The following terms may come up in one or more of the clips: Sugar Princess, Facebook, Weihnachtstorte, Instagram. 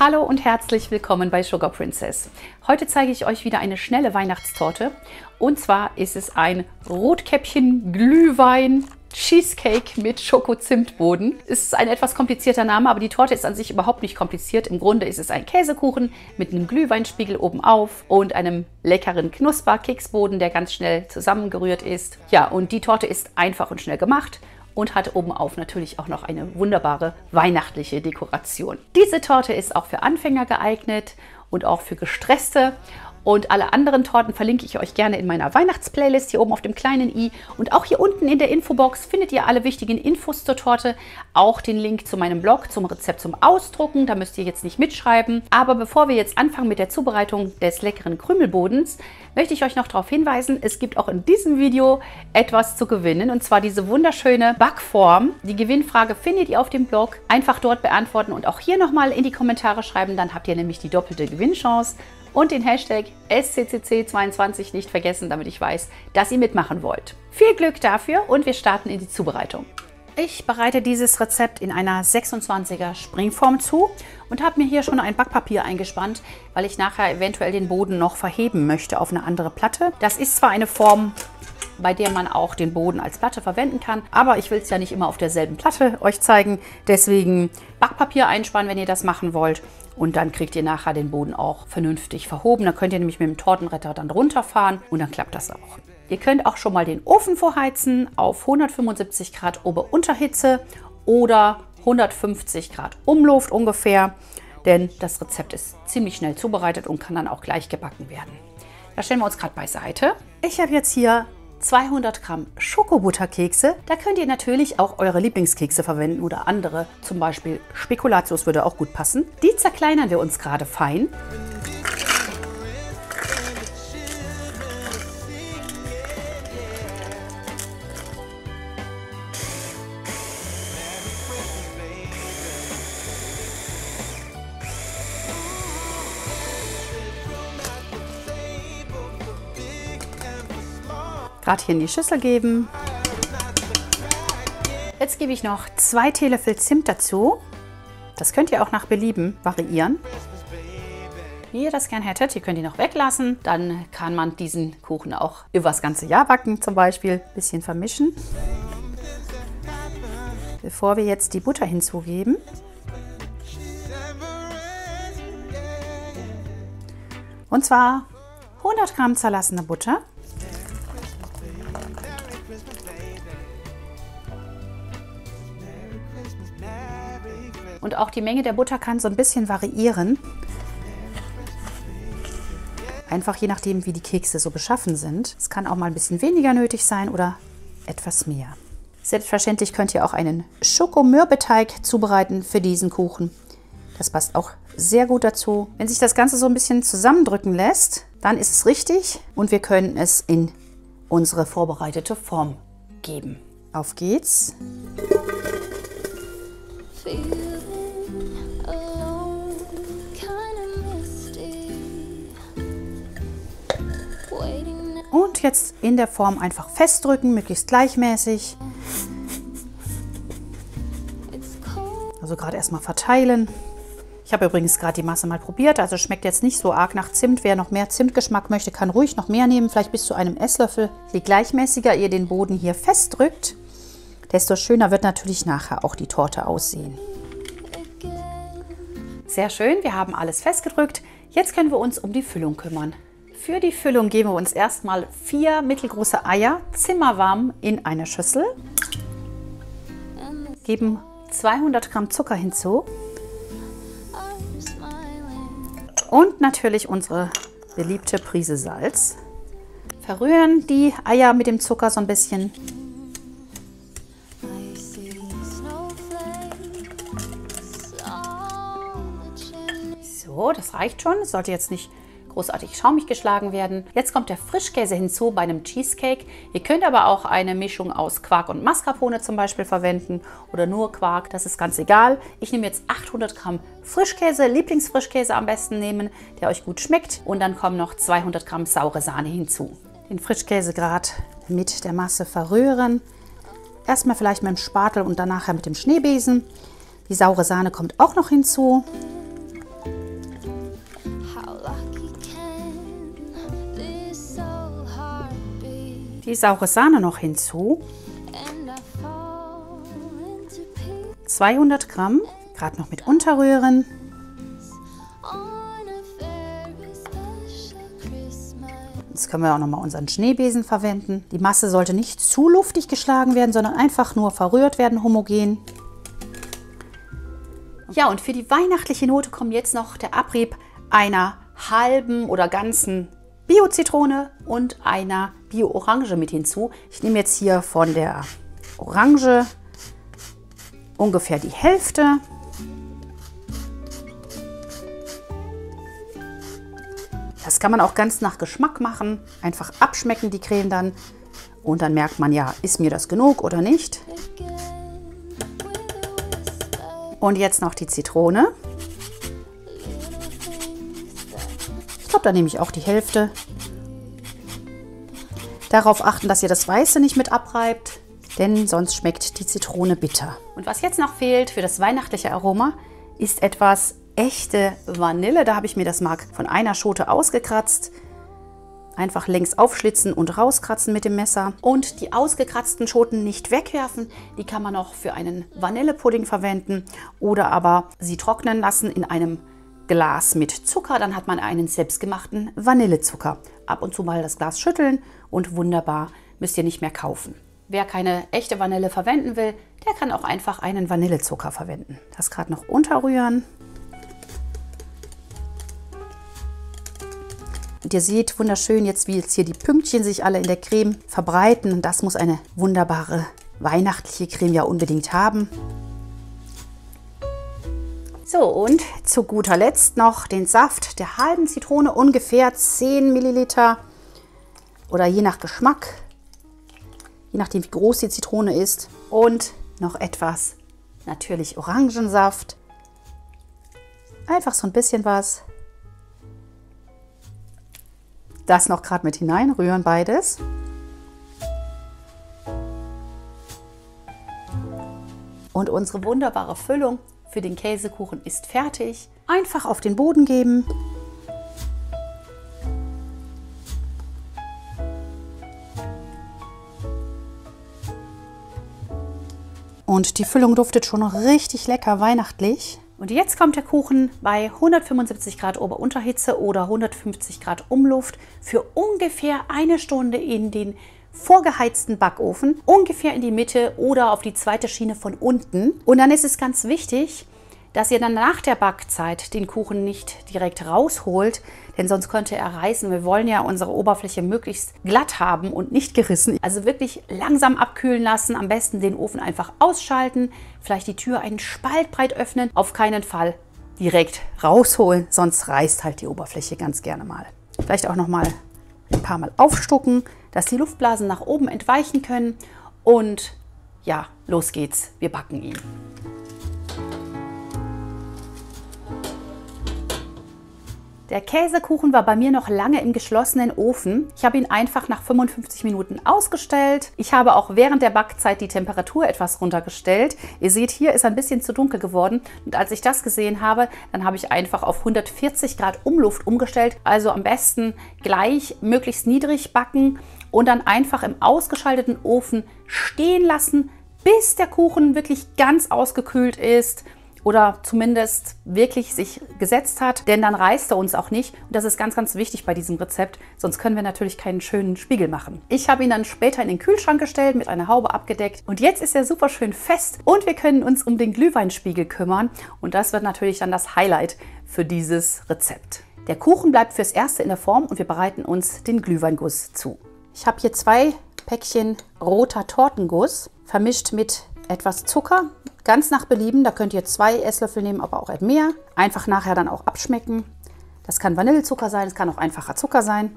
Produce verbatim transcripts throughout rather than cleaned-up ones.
Hallo und herzlich willkommen bei Sugar Princess. Heute zeige ich euch wieder eine schnelle Weihnachtstorte. Und zwar ist es ein Rotkäppchen-Glühwein-Cheesecake mit Schoko-Zimtboden. Es ist ein etwas komplizierter Name, aber die Torte ist an sich überhaupt nicht kompliziert. Im Grunde ist es ein Käsekuchen mit einem Glühweinspiegel obenauf und einem leckeren Knusper-Keksboden, der ganz schnell zusammengerührt ist. Ja, und die Torte ist einfach und schnell gemacht. Und hat obenauf natürlich auch noch eine wunderbare weihnachtliche Dekoration. Diese Torte ist auch für Anfänger geeignet und auch für Gestresste. Und alle anderen Torten verlinke ich euch gerne in meiner Weihnachtsplaylist hier oben auf dem kleinen i. Und auch hier unten in der Infobox findet ihr alle wichtigen Infos zur Torte. Auch den Link zu meinem Blog, zum Rezept zum Ausdrucken. Da müsst ihr jetzt nicht mitschreiben. Aber bevor wir jetzt anfangen mit der Zubereitung des leckeren Krümelbodens, möchte ich euch noch darauf hinweisen, es gibt auch in diesem Video etwas zu gewinnen. Und zwar diese wunderschöne Backform. Die Gewinnfrage findet ihr auf dem Blog. Einfach dort beantworten und auch hier nochmal in die Kommentare schreiben. Dann habt ihr nämlich die doppelte Gewinnchance. Und den Hashtag S C C C zweiundzwanzig nicht vergessen, damit ich weiß, dass ihr mitmachen wollt. Viel Glück dafür und wir starten in die Zubereitung. Ich bereite dieses Rezept in einer sechsundzwanziger Springform zu und habe mir hier schon ein Backpapier eingespannt, weil ich nachher eventuell den Boden noch verheben möchte auf eine andere Platte. Das ist zwar eine Form, bei der man auch den Boden als Platte verwenden kann. Aber ich will es ja nicht immer auf derselben Platte euch zeigen. Deswegen Backpapier einspannen, wenn ihr das machen wollt. Und dann kriegt ihr nachher den Boden auch vernünftig verhoben. Dann könnt ihr nämlich mit dem Tortenretter dann runterfahren und dann klappt das auch. Ihr könnt auch schon mal den Ofen vorheizen auf hundertfünfundsiebzig Grad Ober-Unterhitze oder hundertfünfzig Grad Umluft ungefähr. Denn das Rezept ist ziemlich schnell zubereitet und kann dann auch gleich gebacken werden. Da stellen wir uns gerade beiseite. Ich habe jetzt hier zweihundert Gramm Schokobutterkekse. Da könnt ihr natürlich auch eure Lieblingskekse verwenden oder andere. Zum Beispiel Spekulatius würde auch gut passen. Die zerkleinern wir uns gerade fein. Gerade hier in die Schüssel geben. Jetzt gebe ich noch zwei Teelöffel Zimt dazu. Das könnt ihr auch nach Belieben variieren. Wie ihr das gern hättet, ihr könnt die noch weglassen. Dann kann man diesen Kuchen auch über das ganze Jahr backen, zum Beispiel. Ein bisschen vermischen. Bevor wir jetzt die Butter hinzugeben. Und zwar hundert Gramm zerlassene Butter. Und auch die Menge der Butter kann so ein bisschen variieren. Einfach je nachdem, wie die Kekse so beschaffen sind. Es kann auch mal ein bisschen weniger nötig sein oder etwas mehr. Selbstverständlich könnt ihr auch einen Schokomürbeteig zubereiten für diesen Kuchen. Das passt auch sehr gut dazu. Wenn sich das Ganze so ein bisschen zusammendrücken lässt, dann ist es richtig. Und wir können es in unsere vorbereitete Form geben. Auf geht's! Und jetzt in der Form einfach festdrücken, möglichst gleichmäßig. Also gerade erstmal verteilen. Ich habe übrigens gerade die Masse mal probiert, also schmeckt jetzt nicht so arg nach Zimt. Wer noch mehr Zimtgeschmack möchte, kann ruhig noch mehr nehmen, vielleicht bis zu einem Esslöffel. Je gleichmäßiger ihr den Boden hier festdrückt, desto schöner wird natürlich nachher auch die Torte aussehen. Sehr schön, wir haben alles festgedrückt. Jetzt können wir uns um die Füllung kümmern. Für die Füllung geben wir uns erstmal vier mittelgroße Eier, zimmerwarm, in eine Schüssel. Geben zweihundert Gramm Zucker hinzu. Und natürlich unsere beliebte Prise Salz. Verrühren die Eier mit dem Zucker so ein bisschen. So, das reicht schon. Es sollte jetzt nicht großartig schaumig geschlagen werden. Jetzt kommt der Frischkäse hinzu bei einem Cheesecake. Ihr könnt aber auch eine Mischung aus Quark und Mascarpone zum Beispiel verwenden oder nur Quark, das ist ganz egal. Ich nehme jetzt achthundert Gramm Frischkäse, Lieblingsfrischkäse am besten nehmen, der euch gut schmeckt. Und dann kommen noch zweihundert Gramm saure Sahne hinzu. Den Frischkäse gerade mit der Masse verrühren. Erstmal vielleicht mit dem Spatel und dann nachher mit dem Schneebesen. Die saure Sahne kommt auch noch hinzu. die saure Sahne noch hinzu, zweihundert Gramm, gerade noch mit unterrühren. Jetzt können wir auch nochmal unseren Schneebesen verwenden. Die Masse sollte nicht zu luftig geschlagen werden, sondern einfach nur verrührt werden, homogen. Ja, und für die weihnachtliche Note kommt jetzt noch der Abrieb einer halben oder ganzen Bio-Zitrone und einer Bio-Orange mit hinzu. Ich nehme jetzt hier von der Orange ungefähr die Hälfte. Das kann man auch ganz nach Geschmack machen. Einfach abschmecken die Creme dann und dann merkt man ja, ist mir das genug oder nicht. Und jetzt noch die Zitrone. Ich glaube, da nehme ich auch die Hälfte. Darauf achten, dass ihr das Weiße nicht mit abreibt, denn sonst schmeckt die Zitrone bitter. Und was jetzt noch fehlt für das weihnachtliche Aroma, ist etwas echte Vanille. Da habe ich mir das Mark von einer Schote ausgekratzt. Einfach längs aufschlitzen und rauskratzen mit dem Messer. Und die ausgekratzten Schoten nicht wegwerfen. Die kann man auch für einen Vanillepudding verwenden oder aber sie trocknen lassen in einem Glas mit Zucker. Dann hat man einen selbstgemachten Vanillezucker. Ab und zu mal das Glas schütteln und wunderbar, müsst ihr nicht mehr kaufen. Wer keine echte Vanille verwenden will, der kann auch einfach einen Vanillezucker verwenden. Das gerade noch unterrühren. Und ihr seht wunderschön jetzt, wie jetzt hier die Pünktchen sich alle in der Creme verbreiten. Und das muss eine wunderbare weihnachtliche Creme ja unbedingt haben. So, und zu guter Letzt noch den Saft der halben Zitrone, ungefähr zehn Milliliter oder je nach Geschmack, je nachdem wie groß die Zitrone ist. Und noch etwas natürlich Orangensaft, einfach so ein bisschen was. Das noch gerade mit hinein, rühren beides. Und unsere wunderbare Füllung für den Käsekuchen ist fertig. Einfach auf den Boden geben. Und die Füllung duftet schon richtig lecker weihnachtlich. Und jetzt kommt der Kuchen bei hundertfünfundsiebzig Grad Ober-Unterhitze oder hundertfünfzig Grad Umluft für ungefähr eine Stunde in den vorgeheizten Backofen, ungefähr in die Mitte oder auf die zweite Schiene von unten. Und dann ist es ganz wichtig, dass ihr dann nach der Backzeit den Kuchen nicht direkt rausholt, denn sonst könnte er reißen. Wir wollen ja unsere Oberfläche möglichst glatt haben und nicht gerissen. Also wirklich langsam abkühlen lassen, am besten den Ofen einfach ausschalten, vielleicht die Tür einen Spalt breit öffnen, auf keinen Fall direkt rausholen, sonst reißt halt die Oberfläche ganz gerne mal. Vielleicht auch noch mal ein paar Mal aufstucken, dass die Luftblasen nach oben entweichen können und ja, los geht's, wir backen ihn. Der Käsekuchen war bei mir noch lange im geschlossenen Ofen. Ich habe ihn einfach nach fünfundfünfzig Minuten ausgestellt. Ich habe auch während der Backzeit die Temperatur etwas runtergestellt. Ihr seht, hier ist ein bisschen zu dunkel geworden. Und als ich das gesehen habe, dann habe ich einfach auf hundertvierzig Grad Umluft umgestellt. Also am besten gleich möglichst niedrig backen und dann einfach im ausgeschalteten Ofen stehen lassen, bis der Kuchen wirklich ganz ausgekühlt ist. Oder zumindest wirklich sich gesetzt hat, denn dann reißt er uns auch nicht. Und das ist ganz, ganz wichtig bei diesem Rezept, sonst können wir natürlich keinen schönen Spiegel machen. Ich habe ihn dann später in den Kühlschrank gestellt, mit einer Haube abgedeckt. Und jetzt ist er super schön fest und wir können uns um den Glühweinspiegel kümmern. Und das wird natürlich dann das Highlight für dieses Rezept. Der Kuchen bleibt fürs Erste in der Form und wir bereiten uns den Glühweinguss zu. Ich habe hier zwei Päckchen roter Tortenguss, vermischt mit etwas Zucker. Ganz nach Belieben, da könnt ihr zwei Esslöffel nehmen, aber auch mehr. Einfach nachher dann auch abschmecken. Das kann Vanillezucker sein, es kann auch einfacher Zucker sein.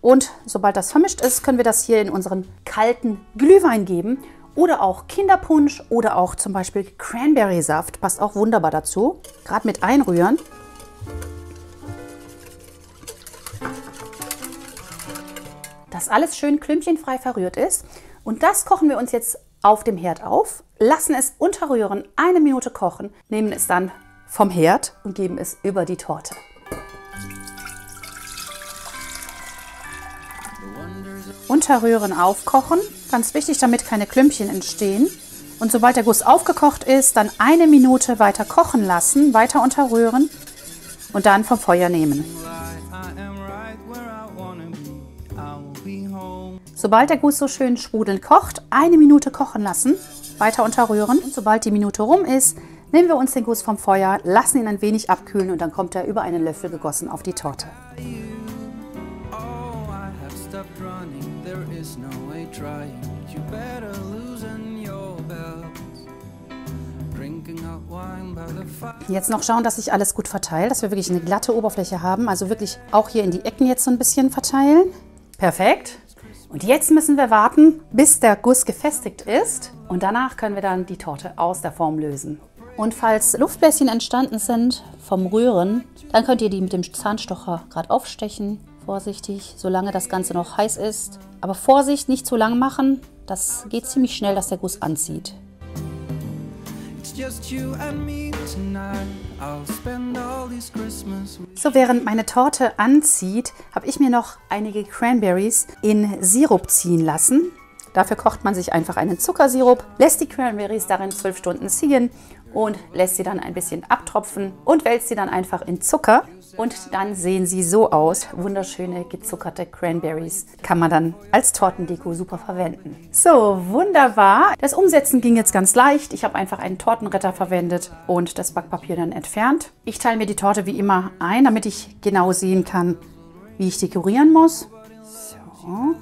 Und sobald das vermischt ist, können wir das hier in unseren kalten Glühwein geben. Oder auch Kinderpunsch oder auch zum Beispiel Cranberry-Saft. Passt auch wunderbar dazu. Gerade mit einrühren. Dass alles schön klümpchenfrei verrührt ist. Und das kochen wir uns jetzt auf dem Herd auf, lassen es unterrühren, eine Minute kochen, nehmen es dann vom Herd und geben es über die Torte. Unterrühren, aufkochen. Ganz wichtig, damit keine Klümpchen entstehen. Und sobald der Guss aufgekocht ist, dann eine Minute weiter kochen lassen, weiter unterrühren und dann vom Feuer nehmen. Sobald der Guss so schön sprudelnd kocht, eine Minute kochen lassen, weiter unterrühren. Und sobald die Minute rum ist, nehmen wir uns den Guss vom Feuer, lassen ihn ein wenig abkühlen und dann kommt er über einen Löffel gegossen auf die Torte. Jetzt noch schauen, dass sich alles gut verteilt, dass wir wirklich eine glatte Oberfläche haben. Also wirklich auch hier in die Ecken jetzt so ein bisschen verteilen. Perfekt. Und jetzt müssen wir warten, bis der Guss gefestigt ist. Und danach können wir dann die Torte aus der Form lösen. Und falls Luftbläschen entstanden sind vom Rühren, dann könnt ihr die mit dem Zahnstocher gerade aufstechen. Vorsichtig, solange das Ganze noch heiß ist. Aber Vorsicht, nicht zu lang machen. Das geht ziemlich schnell, dass der Guss anzieht. So, während meine Torte anzieht, habe ich mir noch einige Cranberries in Sirup ziehen lassen. Dafür kocht man sich einfach einen Zuckersirup, lässt die Cranberries darin zwölf Stunden ziehen und lässt sie dann ein bisschen abtropfen und wälzt sie dann einfach in Zucker. Und dann sehen sie so aus. Wunderschöne gezuckerte Cranberries kann man dann als Tortendeko super verwenden. So, wunderbar. Das Umsetzen ging jetzt ganz leicht. Ich habe einfach einen Tortenretter verwendet und das Backpapier dann entfernt. Ich teile mir die Torte wie immer ein, damit ich genau sehen kann, wie ich dekorieren muss. So,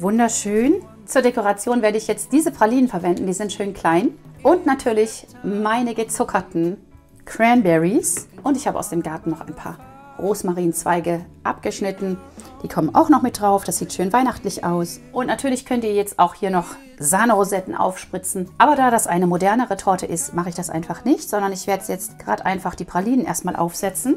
wunderschön. Zur Dekoration werde ich jetzt diese Pralinen verwenden. Die sind schön klein. Und natürlich meine gezuckerten Cranberries. Und ich habe aus dem Garten noch ein paar Rosmarinzweige abgeschnitten. Die kommen auch noch mit drauf. Das sieht schön weihnachtlich aus. Und natürlich könnt ihr jetzt auch hier noch Sahnerosetten aufspritzen. Aber da das eine modernere Torte ist, mache ich das einfach nicht, sondern ich werde jetzt gerade einfach die Pralinen erstmal aufsetzen.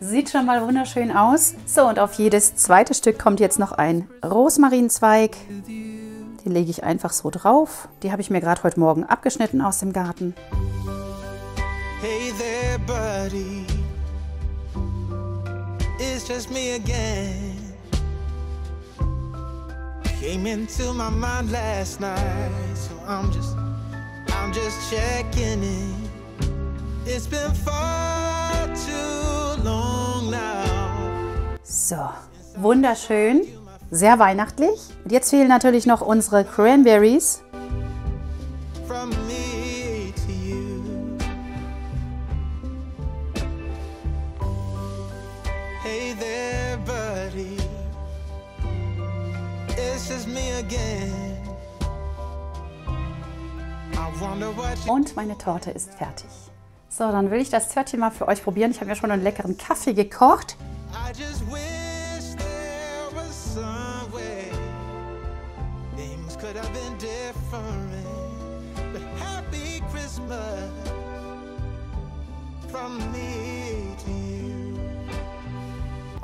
Sieht schon mal wunderschön aus. So, und auf jedes zweite Stück kommt jetzt noch ein Rosmarinzweig. Den lege ich einfach so drauf. Die habe ich mir gerade heute Morgen abgeschnitten aus dem Garten. Hey there, buddy. It's just me again. Came into my mind last night, so I'm just, I'm just checking in. It's been far too long now. So, wunderschön, sehr weihnachtlich. Und jetzt fehlen natürlich noch unsere Cranberries. From me to you. Hey there, buddy. Und meine Torte ist fertig. So, dann will ich das Törtchen mal für euch probieren. Ich habe ja schon einen leckeren Kaffee gekocht.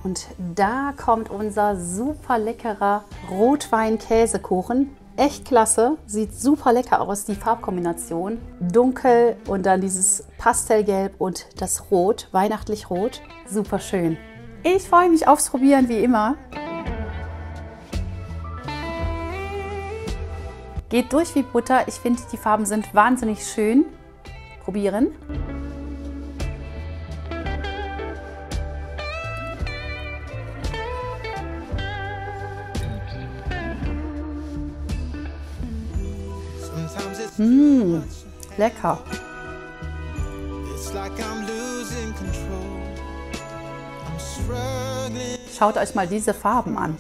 Und da kommt unser super leckerer Rotwein-Käsekuchen. Echt klasse, sieht super lecker aus, die Farbkombination. Dunkel und dann dieses Pastellgelb und das Rot, weihnachtlich rot. Super schön. Ich freue mich aufs Probieren, wie immer. Geht durch wie Butter. Ich finde, die Farben sind wahnsinnig schön. Probieren. Mmh, lecker. Schaut euch mal diese Farben an.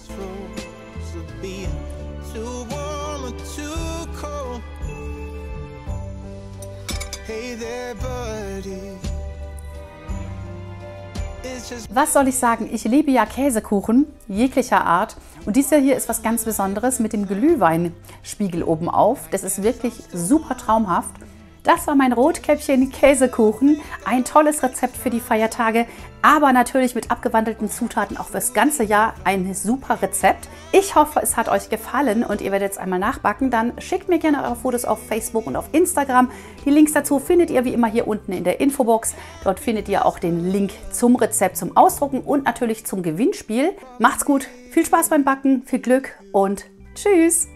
Was soll ich sagen? Ich liebe ja Käsekuchen jeglicher Art. Und dieser hier ist was ganz Besonderes mit dem Glühweinspiegel oben auf. Das ist wirklich super traumhaft. Das war mein Rotkäppchen-Käsekuchen. Ein tolles Rezept für die Feiertage, aber natürlich mit abgewandelten Zutaten auch fürs ganze Jahr ein super Rezept. Ich hoffe, es hat euch gefallen und ihr werdet es einmal nachbacken. Dann schickt mir gerne eure Fotos auf Facebook und auf Instagram. Die Links dazu findet ihr wie immer hier unten in der Infobox. Dort findet ihr auch den Link zum Rezept, zum Ausdrucken und natürlich zum Gewinnspiel. Macht's gut, viel Spaß beim Backen, viel Glück und tschüss!